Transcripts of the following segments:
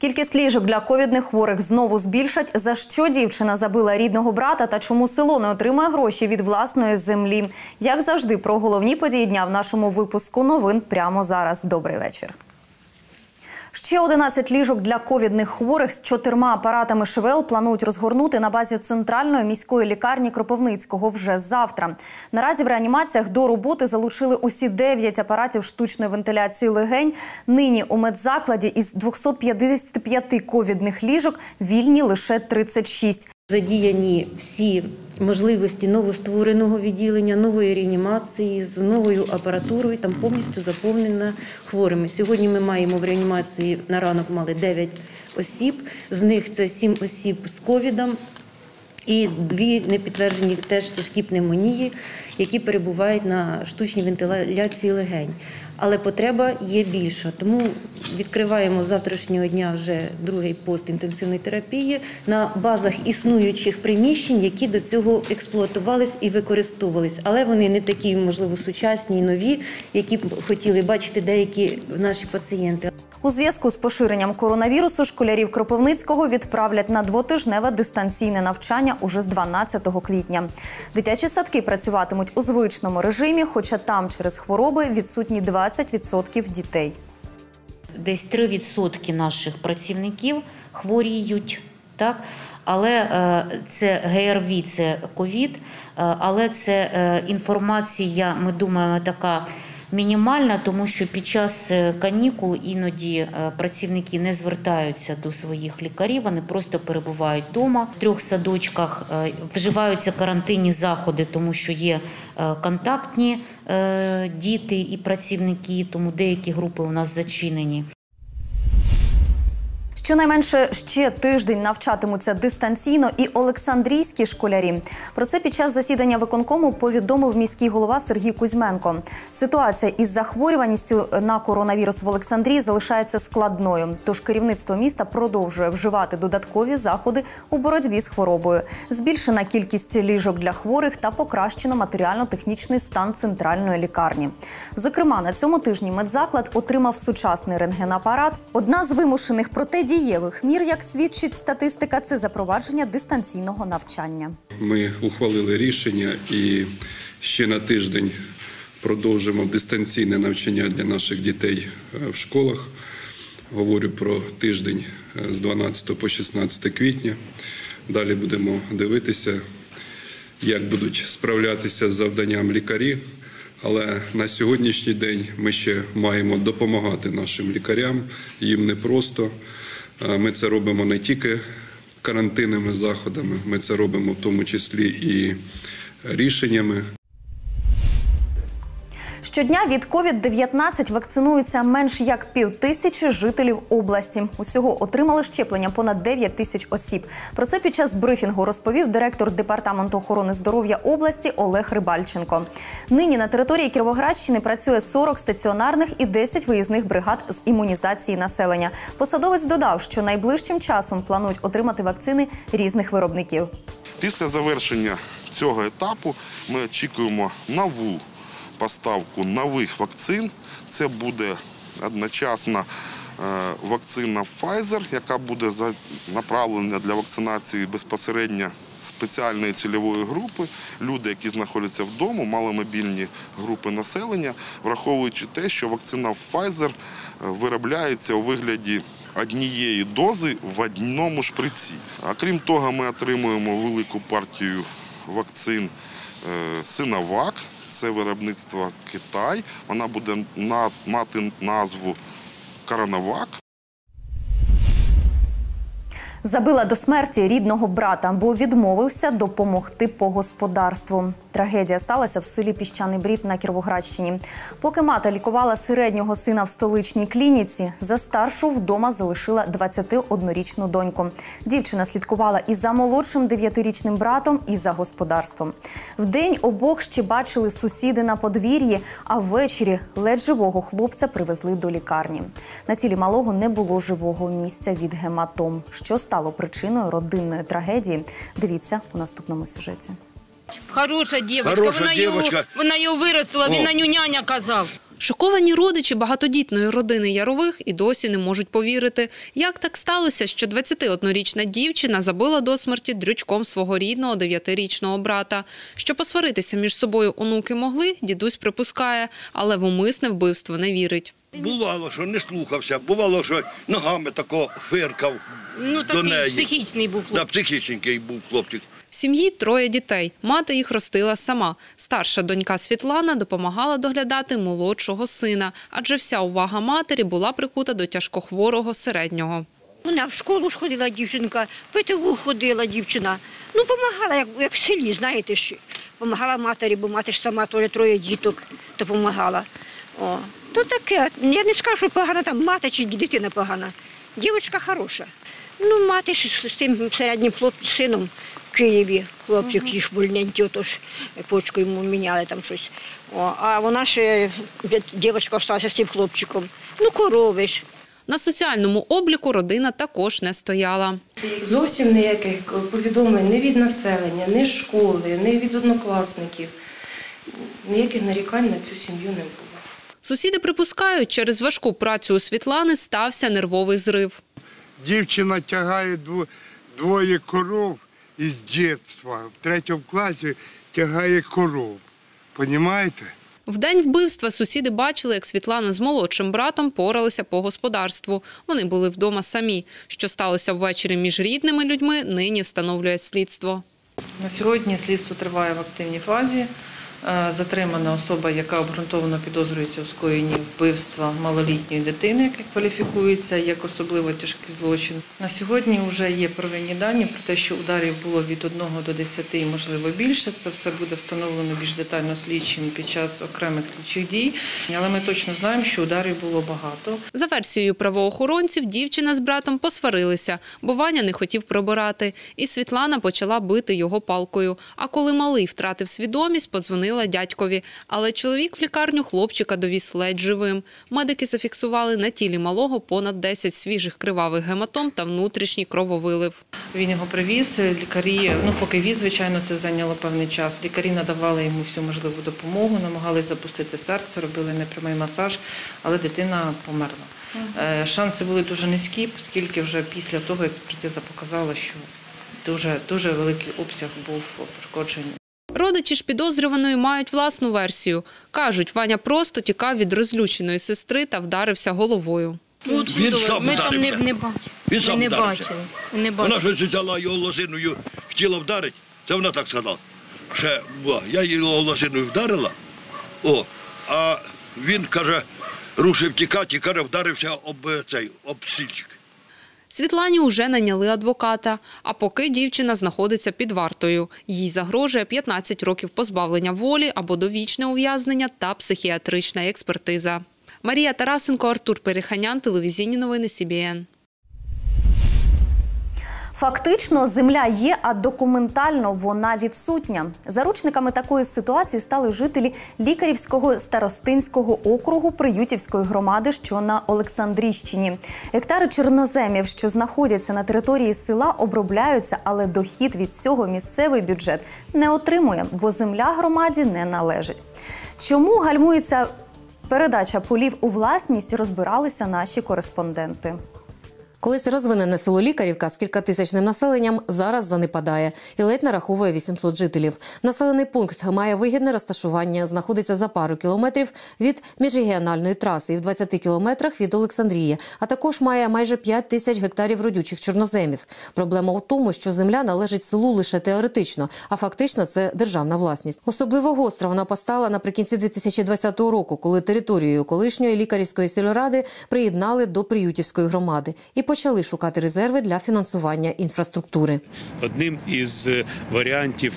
Кількість ліжок для ковідних хворих знову збільшать. За що дівчина забила рідного брата та чому село не отримає гроші від власної землі? Як завжди, про головні події дня в нашому випуску новин прямо зараз. Добрий вечір. Ще 11 ліжок для ковідних хворих з 4 апаратами ШВЛ планують розгорнути на базі Центральної міської лікарні Кропивницького вже завтра. Наразі в реанімаціях до роботи залучили усі 9 апаратів штучної вентиляції легень. Нині у медзакладі із 255 ковідних ліжок вільні лише 36. Задіяні всі можливості новоствореного відділення, нової реанімації з новою апаратурою, там повністю заповнена хворими. Сьогодні ми маємо в реанімації, на ранок мали 9 осіб, з них це 7 осіб з ковідом і 2 непідтверджені теж тяжкі пневмонії, які перебувають на штучній вентиляції легень. Але потреба є більша, тому відкриваємо з завтрашнього дня вже другий пост інтенсивної терапії на базах існуючих приміщень, які до цього експлуатувались і використовувались. Але вони не такі, можливо, сучасні і нові, які б хотіли бачити деякі наші пацієнти. У зв'язку з поширенням коронавірусу школярів Кропивницького відправлять на двотижневе дистанційне навчання уже з 12 квітня. Дитячі садки працюватимуть у звичному режимі, хоча там через хвороби відсутні 20% дітей. Десь 3% наших працівників хворіють, так? Але це ГРВІ, це ковід, але це інформація, ми думаємо, така мінімальна, тому що під час канікул іноді працівники не звертаються до своїх лікарів, вони просто перебувають вдома. В 3 садочках вживаються карантинні заходи, тому що є контактні діти і працівники, тому деякі групи у нас зачинені. Щонайменше ще тиждень навчатимуться дистанційно і олександрійські школярі. Про це під час засідання виконкому повідомив міський голова Сергій Кузьменко. Ситуація із захворюваністю на коронавірус в Олександрії залишається складною, тож керівництво міста продовжує вживати додаткові заходи у боротьбі з хворобою. Збільшена кількість ліжок для хворих та покращено матеріально-технічний стан центральної лікарні. Зокрема, на цьому тижні медзаклад отримав сучасний рентгенапарат. Одна з вимушених протидій дієвих мір, як свідчить статистика, це запровадження дистанційного навчання. Ми ухвалили рішення і ще на тиждень продовжимо дистанційне навчання для наших дітей в школах. Говорю про тиждень з 12 по 16 квітня. Далі будемо дивитися, як будуть справлятися з завданням лікарі. Але на сьогоднішній день ми ще маємо допомагати нашим лікарям, їм непросто. Ми це робимо не тільки карантинними заходами, ми це робимо в тому числі і рішеннями. Щодня від COVID-19 вакцинуються менш як 5000 жителів області. Усього отримали щеплення понад 9000 осіб. Про це під час брифінгу розповів директор Департаменту охорони здоров'я області Олег Рибальченко. Нині на території Кіровоградщини працює 40 стаціонарних і 10 виїзних бригад з імунізації населення. Посадовець додав, що найближчим часом планують отримати вакцини різних виробників. Після завершення цього етапу ми очікуємо нову поставку нових вакцин. Це буде одночасно вакцина Pfizer, яка буде направлена для вакцинації безпосередньо спеціальної цільової групи. Люди, які знаходяться вдома, маломобільні групи населення, враховуючи те, що вакцина Pfizer виробляється у вигляді однієї дози в одному шприці. А крім того, ми отримуємо велику партію вакцин «Синовак». Це виробництво Китай, вона буде мати назву «Коронавак». Забила до смерті рідного брата, бо відмовився допомогти по господарству. Трагедія сталася в селі Піщаний Брід на Кіровоградщині. Поки мати лікувала середнього сина в столичній клініці, за старшу вдома залишила 21-річну доньку. Дівчина слідкувала і за молодшим 9-річним братом, і за господарством. Вдень обох ще бачили сусіди на подвір'ї, а ввечері ледь живого хлопця привезли до лікарні. На тілі малого не було живого місця від гематом. Що стало причиною родинної трагедії, дивіться у наступному сюжеті. Хороша дівчинка, вона його виростила, він на нього няня казав. Шоковані родичі багатодітної родини Ярових і досі не можуть повірити, як так сталося, що 21-річна дівчина забила до смерті дрючком свого рідного 9-річного брата. Що посваритися між собою онуки могли, дідусь припускає, але в умисне вбивство не вірить. Бувало, що не слухався, бувало, що ногами тако фиркав до неї. Такий психічний був хлопчик. Психічний був хлопчик. В сім'ї троє дітей. Мати їх ростила сама. Старша донька Світлана допомагала доглядати молодшого сина, адже вся увага матері була прикута до тяжкохворого середнього. Вона в школу ж ходила дівчинка, в ПТУ ходила дівчина. Ну, допомагала, як в селі, знаєте, допомагала матері, бо мати ж сама троє діток допомагала. То таке, я не скажу, що погана там мати чи дитина погана. Дівчинка хороша. Ну, мати ж з тим середнім сином. В Києві хлопчик їх больненький, тож почку йому міняли там щось. А вона ще, дівчинка, осталася з цим хлопчиком. Ну, корови ж. На соціальному обліку родина також не стояла. Зовсім ніяких повідомлень ні від населення, ні з школи, ні від однокласників. Ніяких нарікань на цю сім'ю не було. Сусіди припускають, через важку працю у Світлани стався нервовий зрив. Дівчина тягає двоє коров. Із дитинства, в 3-му класі тягає коров, розумієте? В день вбивства сусіди бачили, як Світлана з молодшим братом поралися по господарству. Вони були вдома самі. Що сталося ввечері між рідними людьми, нині встановлює слідство. На сьогодні слідство триває в активній фазі. Затримана особа, яка обґрунтовано підозрюється у скоєнні вбивства малолітньої дитини, яка кваліфікується як особливо тяжкий злочин. На сьогодні вже є первинні дані про те, що ударів було від 1 до 10 і, можливо, більше. Це все буде встановлено більш детально слідчим під час окремих слідчих дій. Але ми точно знаємо, що ударів було багато. За версією правоохоронців, дівчина з братом посварилися, бо Ваня не хотів пробирати. І Світлана почала бити його палкою. А коли малий втратив свідомість, подзвонив дядькові. Але чоловік в лікарню хлопчика довіз ледь живим. Медики зафіксували на тілі малого понад 10 свіжих кривавих гематом та внутрішній крововилив. Він його привіз, лікарі, поки віз, звичайно, це зайняло певний час. Лікарі надавали йому всю можливу допомогу, намагалися запустити серце, робили непрямий масаж, але дитина померла. Шанси були дуже низькі, оскільки вже після того експертиза показала, що дуже великий обсяг був пошкоджений. Родичі ж підозрюваної мають власну версію. Кажуть, Ваня просто тікав від розлюченої сестри та вдарився головою. Він сам вдарився. Він сам вдарився. Вона щось взяла його лозиною, хотіла вдарити, це вона так сказала. Я її лозиною вдарила, а він, каже, рушив тікати і, каже, вдарився об стільчик. Світлані вже найняли адвоката, а поки дівчина знаходиться під вартою. Їй загрожує 15 років позбавлення волі або довічне ув'язнення та психіатрична експертиза. Марія Тарасенко, Артур Переханян, телевізійні новини СІБІН. Фактично земля є, а документально вона відсутня. Заручниками такої ситуації стали жителі Лікарівського старостинського округу Приютівської громади, що на Олександрійщині. Гектари чорноземів, що знаходяться на території села, обробляються, але дохід від цього місцевий бюджет не отримує, бо земля громаді не належить. Чому гальмується передача полів у власність, розбиралися наші кореспонденти. Колись розвинене село Лікарівка з кількатисячним населенням зараз занепадає і ледь нараховує 800 жителів. Населений пункт має вигідне розташування, знаходиться за пару кілометрів від міжрегіональної траси і в 20 кілометрах від Олександрії, а також має майже 5 тисяч гектарів родючих чорноземів. Проблема у тому, що земля належить селу лише теоретично, а фактично це державна власність. Особливо гостро вона постала наприкінці 2020 року, коли територію колишньої Лікарівської сільради приєднали до Приютівської громади і почали шукати резерви для фінансування інфраструктури. Одним із варіантів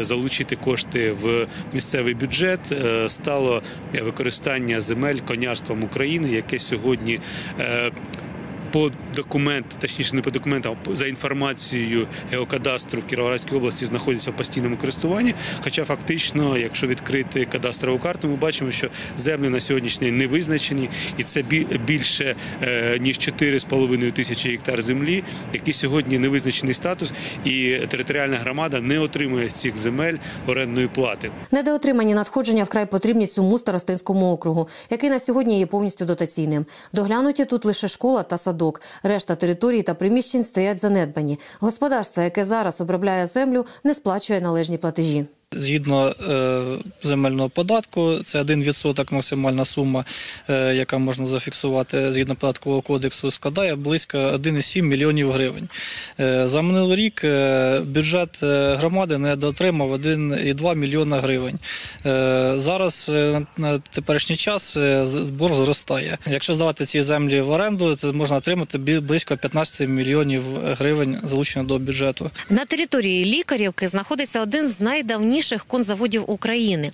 залучити кошти в місцевий бюджет стало використання земель Конярством України, яке сьогодні по документу, точніше не по документам, а за інформацією Геокадастру в Кіровоградській області знаходяться в постійному користуванні. Хоча фактично, якщо відкрити кадастрову карту, ми бачимо, що землі на сьогоднішній день не визначені, і це більше ніж 4,5 тисячі гектар землі, які сьогодні не визначений статус, і територіальна громада не отримує з цих земель орендної плати. Недоотримані надходження вкрай потрібні цьому старостинському округу, який на сьогодні є повністю дотаційним. Доглянуті тут лише школа та садок. Решта територій та приміщень стоять занедбані. Господарство, яке зараз обробляє землю, не сплачує належні платежі. Згідно земельного податку, це 1% максимальна сума, яка можна зафіксувати згідно податкового кодексу, складає близько 1,7 мільйонів гривень. За минулий рік бюджет громади недоотримав 1,2 мільйона гривень. Зараз на теперішній час борг зростає. Якщо здавати ці землі в оренду, то можна отримати близько 15 мільйонів гривень залучення до бюджету. На території Лікарівки знаходиться один з найдавніших конзаводів України.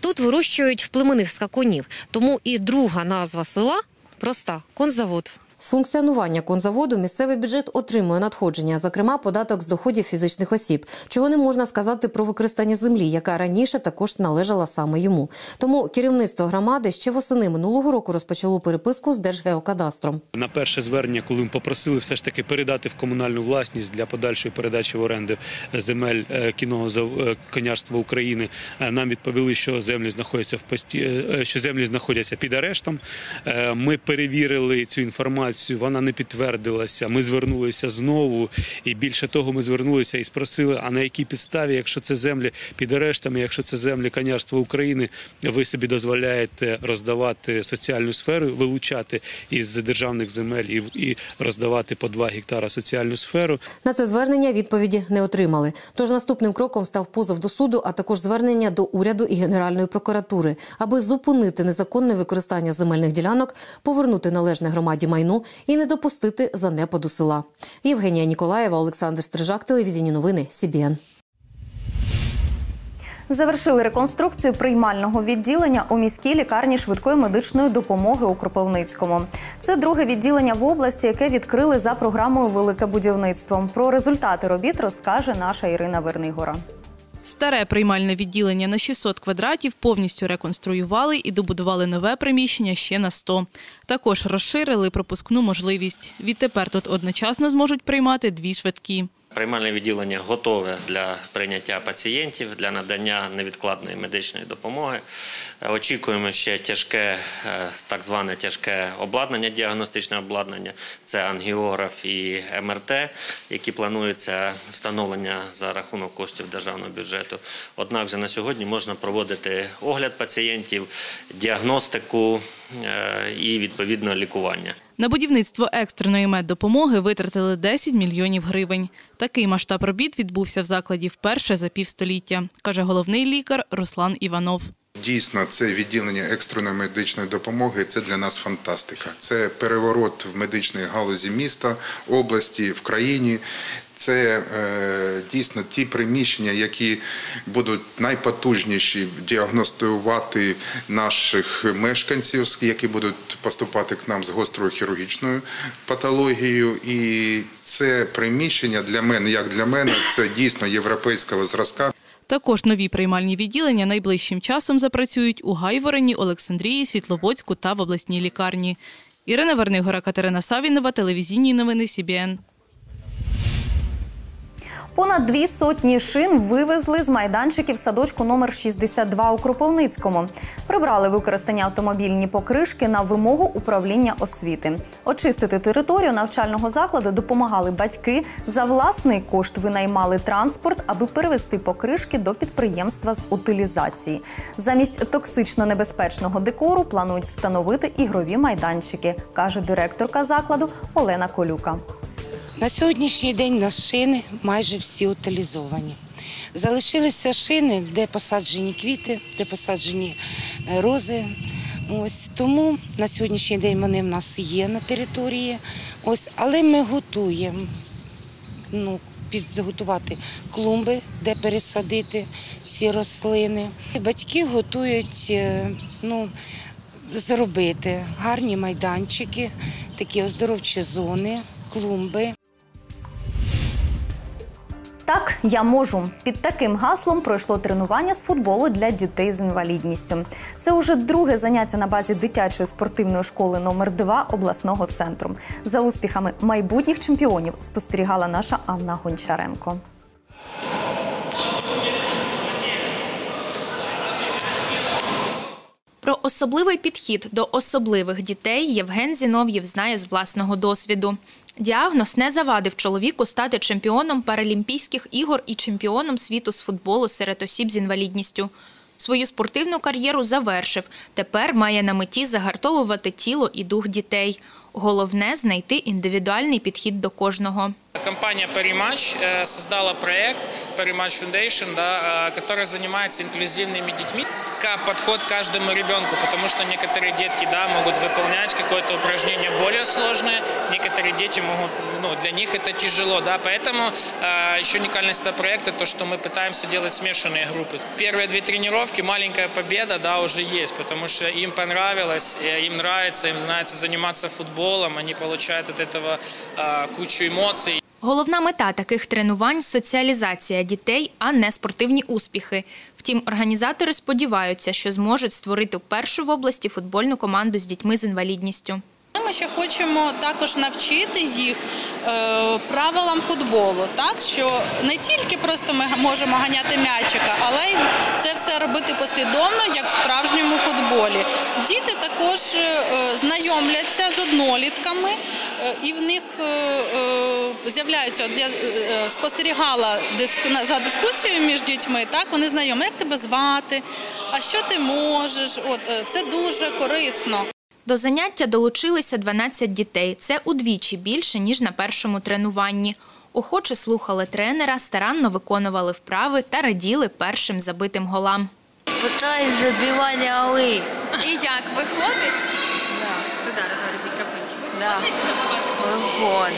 Тут вирощують племенних скакунів, тому і друга назва села проста – конзавод. З функціонування конзаводу місцевий бюджет отримує надходження, зокрема податок з доходів фізичних осіб, чого не можна сказати про використання землі, яка раніше також належала саме йому. Тому керівництво громади ще восени минулого року розпочало переписку з Держгеокадастром. На перше звернення, коли ми попросили все ж таки передати в комунальну власність для подальшої передачі в оренду земель Конярства України, нам відповіли, що землі знаходяться під арештом. Ми перевірили цю інформацію. Вона не підтвердилася, ми звернулися знову, і більше того, ми звернулися і спросили, а на якій підставі, якщо це землі під арештами, якщо це землі Конярства України, ви собі дозволяєте роздавати соціальну сферу, вилучати із державних земель і роздавати по 2 гектара соціальну сферу. На це звернення відповіді не отримали. Тож наступним кроком став позов до суду, а також звернення до уряду і Генеральної прокуратури, аби зупинити незаконне використання земельних ділянок, повернути належне громаді майно і не допустити занепаду села. Євгенія Ніколаєва, Олександр Стрижак, телевізійні новини СІБІН. Завершили реконструкцію приймального відділення у міській лікарні швидкої медичної допомоги у Кропивницькому. Це друге відділення в області, яке відкрили за програмою «Велике будівництво». Про результати робіт розкаже наша Ірина Вернигора. Старе приймальне відділення на 600 квадратів повністю реконструювали і добудували нове приміщення ще на 100. Також розширили пропускну можливість. Відтепер тут одночасно зможуть приймати 2 швидкі. Приймальне відділення готове для прийняття пацієнтів, для надання невідкладної медичної допомоги. Очікуємо ще так зване тяжке обладнання, діагностичне обладнання. Це ангіограф і МРТ, які планується встановлення за рахунок коштів державного бюджету. Однак же на сьогодні можна проводити огляд пацієнтів, діагностику і відповідно лікування. На будівництво екстреної меддопомоги витратили 10 мільйонів гривень. Такий масштаб робіт відбувся в закладі вперше за півстоліття, каже головний лікар Руслан Іванов. Дійсно, це відділення екстреної медичної допомоги – це для нас фантастика. Це переворот в медичній галузі міста, області, в країні. Це дійсно ті приміщення, які будуть найпотужніші діагностувати наших мешканців, які будуть поступати к нам з гострою хірургічною патологією. І це приміщення для мене, це дійсно європейського зразка. Також нові приймальні відділення найближчим часом запрацюють у Гайворині, Олександрії, Світловодську та в обласній лікарні. Ірина Вернигора, Катерина Савінова, телевізійні новини СІБІН. Понад 200 шин вивезли з майданчиків садочку номер 62 у Кропивницькому. Прибрали використані автомобільні покришки на вимогу управління освіти. Очистити територію навчального закладу допомагали батьки. За власний кошт винаймали транспорт, аби перевезти покришки до підприємства з утилізації. Замість токсично-небезпечного декору планують встановити ігрові майданчики, каже директорка закладу Олена Колюка. На сьогоднішній день наші шини майже всі утилізовані. Залишилися шини, де посаджені квіти, де посаджені рози. Тому на сьогоднішній день вони в нас є на території. Але ми готуємо, підготувати клумби, де пересадити ці рослини. Батьки готують зробити гарні майданчики, такі оздоровчі зони, клумби. «Так, я можу». Під таким гаслом пройшло тренування з футболу для дітей з інвалідністю. Це уже друге заняття на базі дитячої спортивної школи номер 2 обласного центру. За успіхами майбутніх чемпіонів спостерігала наша Анна Гончаренко. Про особливий підхід до особливих дітей Євген Зінов'єв знає з власного досвіду. Діагноз не завадив чоловіку стати чемпіоном Паралімпійських ігор і чемпіоном світу з футболу серед осіб з інвалідністю. Свою спортивну кар'єру завершив. Тепер має на меті загартовувати тіло і дух дітей. Головне – знайти індивідуальний підхід до кожного. Компания «Перимач» создала проект «Перимач Фундейшн», который занимается инклюзивными детьми. Подход к каждому ребенку, потому что некоторые детки могут выполнять какое-то упражнение более сложное, некоторые дети могут, для них это тяжело. Поэтому еще уникальность этого проекта – то, что мы пытаемся делать смешанные группы. Первые 2 тренировки маленькая победа уже есть, потому что им понравилось, им нравится, им нравится заниматься футболом, они получают от этого кучу эмоций. Головна мета таких тренувань – соціалізація дітей, а не спортивні успіхи. Втім, організатори сподіваються, що зможуть створити першу в області футбольну команду з дітьми з інвалідністю. Ми ще хочемо також навчити їх правилам футболу, що не тільки просто ми можемо ганяти м'ячика, але й це все робити послідовно, як в справжньому футболі. Діти також знайомляться з однолітками, і в них з'являються, я спостерігала за дискусією між дітьми, вони знайомі, як тебе звати, а що ти можеш, це дуже корисно. До заняття долучилися 12 дітей. Це удвічі більше, ніж на першому тренуванні. Охоче слухали тренера, старанно виконували вправи та раділи першим забитим голам. Питаюсь забивати голи. І як, виходить? Так. Туди розвернути мікрофончик. Виходить забивати голи?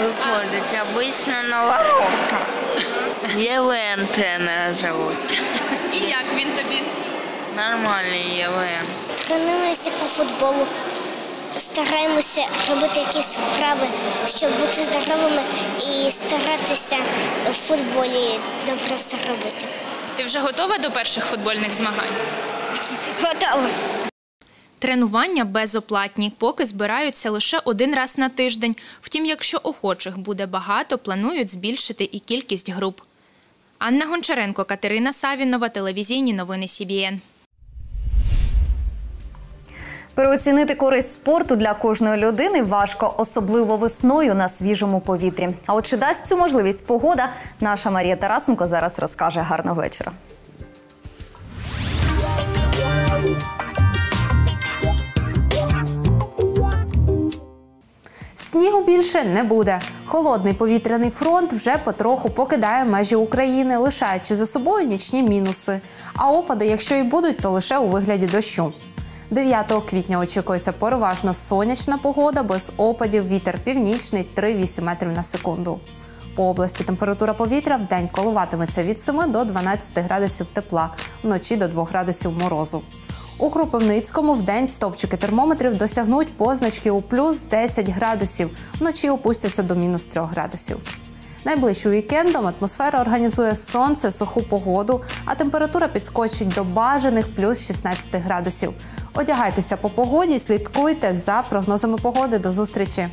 Виходить. Виходить. Обично на ворота. Євген тренера звуть. І як він тобі? Нормальний Євген. Тренуємося по футболу, стараємося робити якісь вправи, щоб бути здоровими і старатися в футболі добре все робити. Ти вже готова до перших футбольних змагань? Готова. Тренування безоплатні, поки збираються лише 1 раз на тиждень. Втім, якщо охочих буде багато, планують збільшити і кількість груп. Анна Гончаренко, Катерина Савінова, телевізійні новини СІБІН. Переоцінити користь спорту для кожної людини важко, особливо весною на свіжому повітрі. А от чи дасть цю можливість погода, наша Марія Тарасенко зараз розкаже. Гарного вечора. Снігу більше не буде. Холодний повітряний фронт вже потроху покидає межі України, лишаючи за собою нічні мінуси. А опади, якщо і будуть, то лише у вигляді дощу. 9 квітня очікується переважно сонячна погода, без опадів, вітер північний – 3,8 метрів на секунду. По області температура повітря вдень коливатиметься від 7 до 12 градусів тепла, вночі до 2 градусів морозу. У Кропивницькому вдень стовпчики термометрів досягнуть позначки у плюс 10 градусів, вночі опустяться до мінус 3 градусів. Найближчим вікендом атмосфера організує сонце, суху погоду, а температура підскочить до бажаних плюс 16 градусів. Одягайтеся по погоді, слідкуйте за прогнозами погоди. До зустрічі!